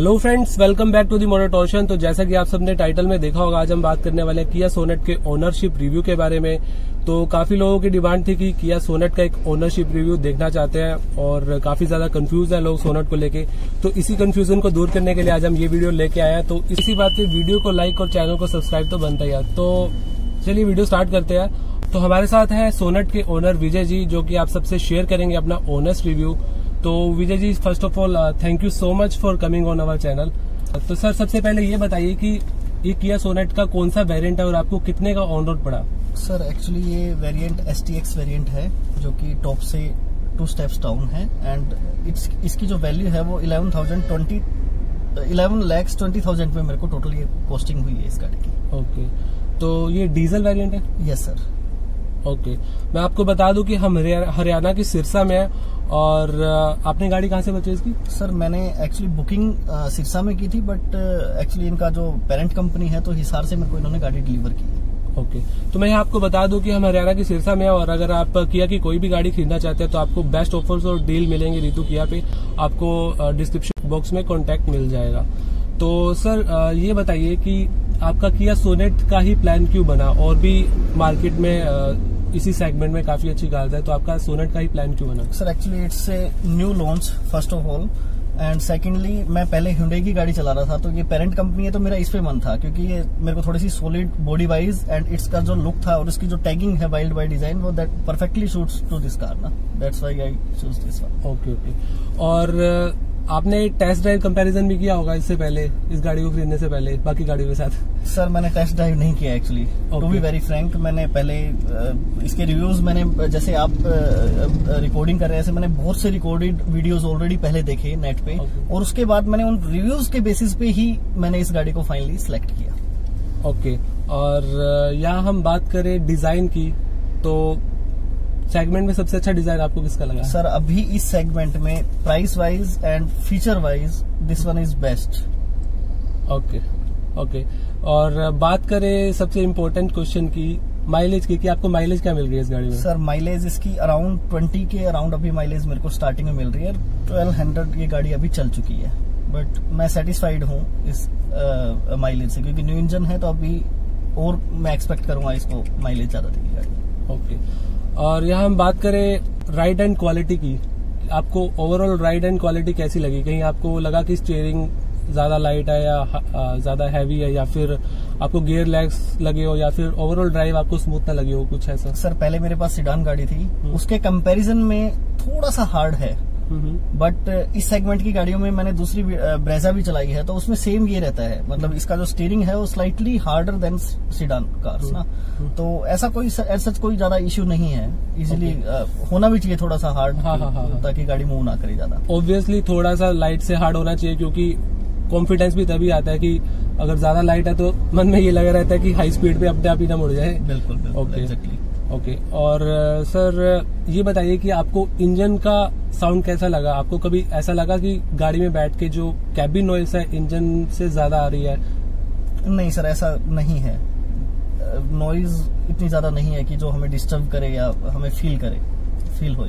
Hello friends, welcome back to the motor torsion. तो जैसा कि आप सबने टाइटल में देखा होगा, आज हम बात करने वाले हैं किया सोनेट के ओनरशिप रिव्यू के बारे में। तो काफी लोगों की डिमांड थी कि किया सोनेट का एक ओनरशिप रिव्यू देखना चाहते हैं और काफी ज्यादा कंफ्यूज है लोग सोनेट को लेके। तो इसी कंफ्यूजन को दूर करने के लिए आज हम ये वीडियो लेके आए हैं। तो इसी बात पे वीडियो को लाइक और चैनल को सब्सक्राइब तो बनता ही है। तो चलिए वीडियो स्टार्ट करते हैं। तो हमारे साथ है सोनेट के ओनर विजय जी, जो कि आप सबसे शेयर करेंगे अपना ओनर्स रिव्यू। तो Vijay ji, first of all thank you so much for coming on our channel. तो सर, सबसे पहले ये बताइए कि ये किया सोनेट का कौन सा वेरिएंट है और आपको कितने का ऑन रोड पड़ा? सर एक्चुअली ये वेरिएंट STX वेरिएंट है, जो कि टॉप से 2 स्टेप्स डाउन है। एंड इसकी जो वैल्यू है वो 11 लाख 20,000 में मेरे को टोटल ये कॉस्टिंग हुई है इस गाड़ी की। ओके, तो ये डीजल वेरिएंट है? Yes sir. ओके, मैं आपको बता दूं कि हम हरियाणा के सिरसा में है। और आपने गाड़ी कहाँ से परचेज की? सर मैंने एक्चुअली बुकिंग सिरसा में की थी, बट एक्चुअली इनका जो पेरेंट कंपनी है तो हिसार से मेरे को इन्होंने गाड़ी डिलीवर की। ओके, तो मैं आपको बता दूं कि हम हरियाणा के सिरसा में है और अगर आप किया की कोई भी गाड़ी खरीदना चाहते हैं तो आपको बेस्ट ऑफर्स और डील मिलेंगे रितु किया पे। आपको डिस्क्रिप्शन बॉक्स में कॉन्टेक्ट मिल जाएगा। तो सर ये बताइए कि आपका किया सोनेट का ही प्लान क्यों बना? और भी मार्केट में इसी सेगमेंट में काफी अच्छी गाड़ी है, तो आपका सोनेट का ही प्लान क्यों बना? Sir actually it's a new launch first of all, and secondly मैं पहले Hyundai की गाड़ी चला रहा था तो ये पेरेंट कंपनी है तो मेरा इस पे मन था, क्योंकि ये मेरे को थोड़ी सी solid body wise and it's का जो लुक था और इसकी जो टैगिंग है वाइल्ड बाय डिजाइन, वो that perfectly suits to this car ना, that's why I choose this one. Okay okay, और आपने टेस्ट ड्राइव कंपैरिजन भी किया होगा इससे पहले, इस गाड़ी को खरीदने से पहले बाकी गाड़ियों के साथ? सर मैंने टेस्ट ड्राइव नहीं किया actually, to be very frank. मैंने पहले इसके रिव्यूज मैंने जैसे आप रिकॉर्डिंग कर रहे हैं, मैंने बहुत से रिकॉर्डेड वीडियोस ऑलरेडी पहले देखे नेट पे और उसके बाद मैंने उन रिव्यूज के बेसिस पे ही मैंने इस गाड़ी को फाइनली सिलेक्ट किया। ओके, और यहाँ हम बात करें डिजाइन की, तो सेगमेंट में सबसे अच्छा डिजाइन आपको किसका लगा? सर अभी इस सेगमेंट में price wise and feature wise this one is best. Okay okay, और बात करें सबसे इम्पोर्टेंट क्वेश्चन की, माइलेज की, कि आपको माइलेज क्या मिल रही है इस गाड़ी में? सर माइलेज इसकी अराउंड 20 के अराउंड अभी माइलेज मेरे को स्टार्टिंग में मिल रही है। 1200 ये गाड़ी अभी चल चुकी है, बट मैं सेटिस्फाइड हूँ इस माइलेज से, क्योंकि न्यू इंजन है तो अभी और मैं एक्सपेक्ट करूंगा इसको माइलेज ज्यादा देगी गाड़ी। ओके, और यहाँ हम बात करें राइड एंड क्वालिटी की, आपको ओवरऑल राइड एंड क्वालिटी कैसी लगी? कहीं आपको लगा कि स्टीयरिंग ज्यादा लाइट है या ज्यादा हैवी है, या फिर आपको गियर लैग्स लगे हो, या फिर ओवरऑल ड्राइव आपको स्मूथ ना लगी हो, कुछ ऐसा? सर पहले मेरे पास सिडान गाड़ी थी, उसके कंपैरिजन में थोड़ा सा हार्ड है, बट इस सेगमेंट की गाड़ियों में मैंने दूसरी ब्रेजा भी चलाई है तो उसमें सेम ये रहता है, मतलब इसका जो स्टीयरिंग है वो slightly harder than sedan cars ना, तो ऐसा कोई ऐसा कोई ज्यादा इश्यू नहीं है। इजीली होना भी चाहिए थोड़ा सा हार्ड, ताकि गाड़ी मूव ना करे ज्यादा। ऑब्वियसली थोड़ा सा लाइट से हार्ड होना चाहिए, क्योंकि कॉन्फिडेंस भी तभी आता है कि अगर ज्यादा लाइट है तो मन में ये लगा रहता है कि हाई स्पीड पे अपने आप ही ना मुड़ जाए। बिल्कुल बिल्कुल। ओके, और सर ये बताइए कि आपको इंजन का साउंड कैसा लगा? आपको कभी ऐसा लगा कि गाड़ी में बैठ के जो कैबिन नॉइस है इंजन से ज्यादा आ रही है? नहीं सर, ऐसा नहीं है। नॉइज इतनी ज्यादा नहीं है कि जो हमें डिस्टर्ब करे या हमें फील हो।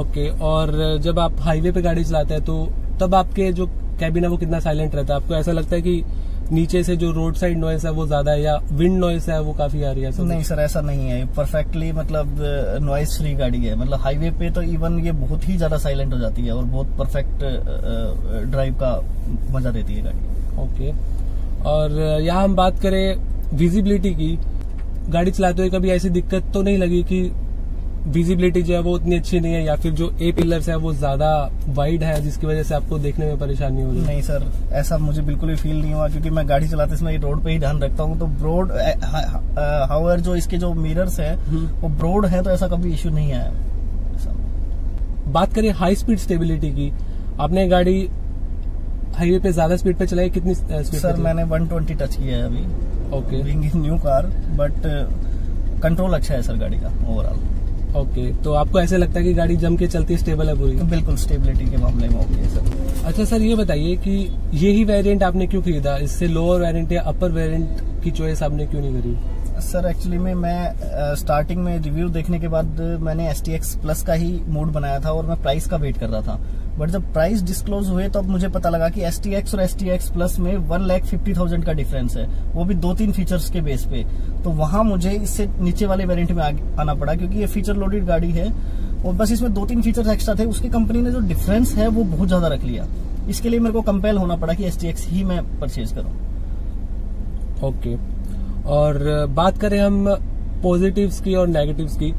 ओके, और जब आप हाईवे पे गाड़ी चलाते हैं तो तब आपके जो कैबिन है वो कितना साइलेंट रहता है? आपको ऐसा लगता है कि नीचे से जो रोड साइड नॉइस है वो ज्यादा है या विंड नॉइस है वो काफी आ रही है? नहीं सर ऐसा नहीं है, परफेक्टली मतलब नॉइस फ्री गाड़ी है। मतलब हाईवे पे तो इवन ये बहुत ही ज्यादा साइलेंट हो जाती है और बहुत परफेक्ट ड्राइव का मजा देती है गाड़ी। ओके, और यहाँ हम बात करें विजिबिलिटी की, गाड़ी चलाते हुए कभी ऐसी दिक्कत तो नहीं लगी कि विजिबिलिटी जो है वो उतनी अच्छी नहीं है, या फिर जो ए पिलर्स है वो ज्यादा वाइड है जिसकी वजह से आपको देखने में परेशानी हो रही है? नहीं सर, ऐसा मुझे बिल्कुल भी फील नहीं हुआ, क्योंकि मैं गाड़ी चलाते समय रोड पे ही ध्यान रखता हूँ। तो ब्रॉड हाउअर जो इसके जो मिरर्स है वो ब्रॉड है, तो ऐसा कभी इश्यू नहीं आया। बात करें हाई स्पीड स्टेबिलिटी की, आपने गाड़ी हाईवे पे ज्यादा स्पीड पे चलाई, कितनी स्पीड? सर मैंने 120 टच किया है अभी। Okay, being new car but control अच्छा है सर गाड़ी का ओवरऑल। ओके, तो आपको ऐसे लगता है कि गाड़ी जम के चलती है, स्टेबल है पूरी? बिल्कुल, स्टेबिलिटी के मामले में ओके है सर। अच्छा सर ये बताइए कि ये ही वेरिएंट आपने क्यों खरीदा? इससे लोअर वेरिएंट या अपर वेरिएंट की चॉइस आपने क्यों नहीं करी? सर एक्चुअली मैं स्टार्टिंग में रिव्यू देखने के बाद मैंने STX प्लस का ही मूड बनाया था और मैं प्राइस का वेट कर रहा था, बट जब प्राइस डिस्क्लोज हुए तो अब मुझे पता लगा कि STX और STX प्लस में 1,50,000 का डिफरेंस है, वो भी 2-3 फीचर्स के बेस पे। तो वहां मुझे इससे नीचे वाले वेरिएंट में आना पड़ा क्योंकि ये फीचर लोडेड गाड़ी है और बस इसमें 2-3 फीचर्स एक्स्ट्रा थे, उसकी कंपनी ने जो डिफरेंस है वो बहुत ज्यादा रख लिया। इसके लिए मेरे को कंपेल होना पड़ा कि STX ही मैं परचेज करूं। ओके, और बात करें हम पॉजिटिव्स की और नेगेटिव्स की,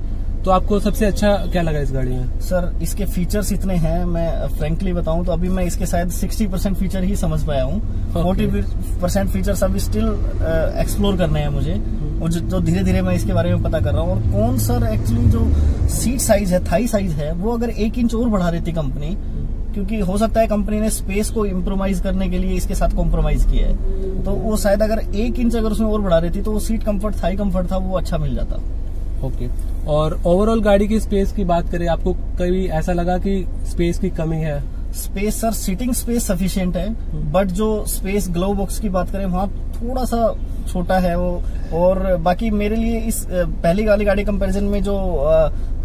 तो आपको सबसे अच्छा क्या लगा इस गाड़ी में? सर, इसके फीचर्स इतने हैं, मैं फ्रेंकली बताऊं तो अभी मैं इसके शायद 60% फीचर ही समझ पाया हूँ। 40% फीचर्स अभी स्टिल एक्सप्लोर करने हैं मुझे, और जो धीरे धीरे मैं इसके बारे में पता कर रहा हूँ। और कौन सर एक्चुअली जो सीट साइज है, थाई साइज है, वो अगर 1 इंच और बढ़ा देती कंपनी, क्योंकि हो सकता है कंपनी ने स्पेस को इम्प्रोमाइज करने के लिए इसके साथ कॉम्प्रोमाइज किया है, तो वो शायद अगर 1 इंच अगर उसमें और बढ़ा देती तो वो सीट कंफर्ट, थाई कंफर्ट था, वो अच्छा मिल जाता। ओके, और ओवरऑल गाड़ी की स्पेस की बात करें, आपको कभी ऐसा लगा कि स्पेस की कमी है? Space sir, seating space sufficient है, बट जो स्पेस ग्लोव बॉक्स की बात करें वहाँ थोड़ा सा छोटा है वो। और बाकी मेरे लिए इस पहली वाली गाड़ी कंपैरिजन में जो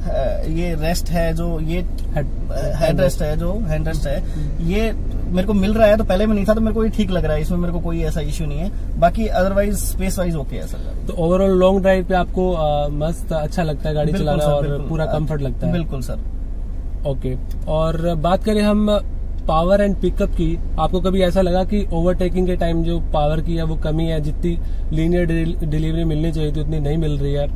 ये रेस्ट है, जो ये हेड रेस्ट है, जो हैंड रेस्ट है, ये मेरे को मिल रहा है तो पहले में नहीं था, तो मेरे को ये ठीक लग रहा है, इसमें मेरे को कोई ऐसा इश्यू नहीं है। बाकी अदरवाइज स्पेस वाइज ओके है सर। तो ओवरऑल लॉन्ग ड्राइव पे आपको मस्त अच्छा लगता है गाड़ी चलाना और पूरा कंफर्ट लगता है? बिल्कुल सर। ओके, और बात करें हम पावर एंड पिकअप की, आपको कभी ऐसा लगा कि ओवरटेकिंग के टाइम जो पावर की है वो कमी है, जितनी लीनियर डिलीवरी मिलनी चाहिए थी उतनी नहीं मिल रही है,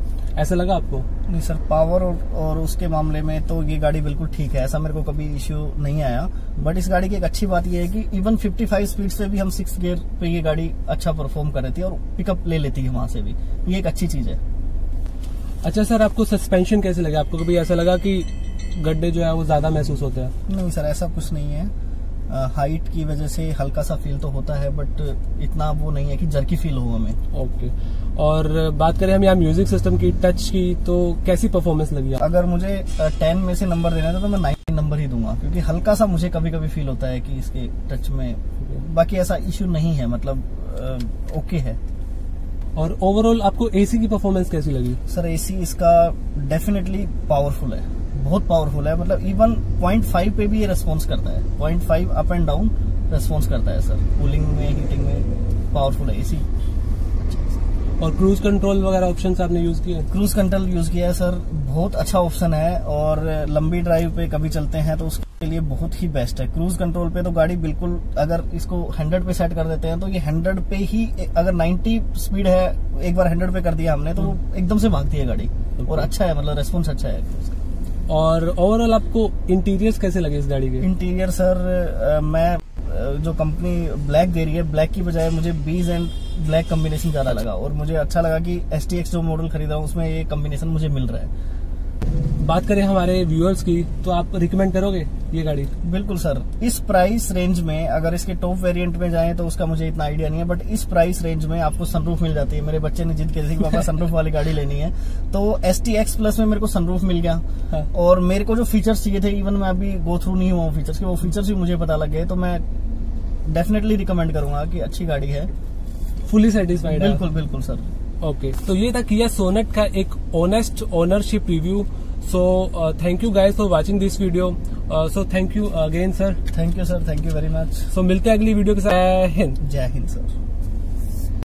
ऐसा लगा आपको? नहीं सर, पावर और उसके मामले में तो ये गाड़ी बिल्कुल ठीक है, ऐसा मेरे को कभी इश्यू नहीं आया। बट इस गाड़ी की एक अच्छी बात ये है कि इवन 55 स्पीड से भी हम 6 गियर पे ये गाड़ी अच्छा परफॉर्म कर रही थी और पिकअप ले लेती है वहां से भी, ये एक अच्छी चीज है। अच्छा सर, आपको सस्पेंशन कैसे लगे? आपको कभी ऐसा लगा कि गड्ढे जो है वो ज्यादा महसूस होते हैं? नहीं सर, ऐसा कुछ नहीं है। हाइट की वजह से हल्का सा फील तो होता है, बट इतना वो नहीं है कि जर्की फील हो हमें। ओके, और बात करें हम यहाँ म्यूजिक सिस्टम की, टच की, तो कैसी परफॉर्मेंस लगी? अगर मुझे 10 में से नंबर देना था तो मैं 9 नंबर ही दूंगा, क्योंकि हल्का सा मुझे कभी कभी फील होता है कि इसके टच में। बाकी ऐसा इश्यू नहीं है, मतलब ओके है। और ओवरऑल आपको AC की परफॉर्मेंस कैसी लगी? सर, AC इसका डेफिनेटली पावरफुल है, बहुत पावरफुल है, मतलब इवन 0.5 पे भी ये रेस्पॉन्स करता है, 0.5 अप एंड डाउन रेस्पॉन्स करता है सर, कूलिंग में, हीटिंग में पावरफुल है AC। और क्रूज कंट्रोल वगैरह ऑप्शन आपने यूज किए? क्रूज कंट्रोल यूज किया है सर, बहुत अच्छा ऑप्शन है, और लंबी ड्राइव पे कभी चलते हैं तो उसके लिए बहुत ही बेस्ट है। क्रूज कंट्रोल पे तो गाड़ी बिल्कुल, अगर इसको 100 पे सेट कर देते हैं तो ये 100 पे ही, अगर 90 स्पीड है, एक बार 100 पे कर दिया हमने तो एकदम से भागती है गाड़ी, और अच्छा है, मतलब रेस्पॉन्स अच्छा है। और ओवरऑल आपको इंटीरियर्स कैसे लगे इस गाड़ी के? इंटीरियर सर, मैं जो कंपनी ब्लैक दे रही है, ब्लैक की बजाय मुझे बीज एंड ब्लैक कम्बिनेशन ज्यादा लगा, और मुझे अच्छा लगा कि STX जो मॉडल खरीदा हूँ उसमें ये कम्बिनेशन मुझे मिल रहा है। बात करें हमारे व्यूअर्स की, तो आप रिकमेंड करोगे ये गाड़ी? बिल्कुल सर, इस प्राइस रेंज में, अगर इसके टॉप वेरिएंट में जाएं तो उसका मुझे इतना आइडिया नहीं है, बट इस प्राइस रेंज में आपको सनरूफ मिल जाती है। मेरे बच्चे ने जिद की थी कि पापा सनरूफ वाली गाड़ी लेनी है, तो STX प्लस में मेरे को सनरूफ मिल गया। हाँ। और मेरे को जो फीचर्स चाहिए थे, इवन मैं अभी गो थ्रू नहीं हुआ फीचर्स के, वो फीचर्स भी मुझे पता लग गए, तो मैं डेफिनेटली रिकमेंड करूंगा कि अच्छी गाड़ी है। Fully satisfied? बिल्कुल बिल्कुल सर। ओके, तो ये था किया सोनेट का एक honest ownership review. So thank you guys for watching this video. So thank you again sir. Thank you sir, thank you very much. So मिलते हैं अगली वीडियो के साथ। जय हिंद सर।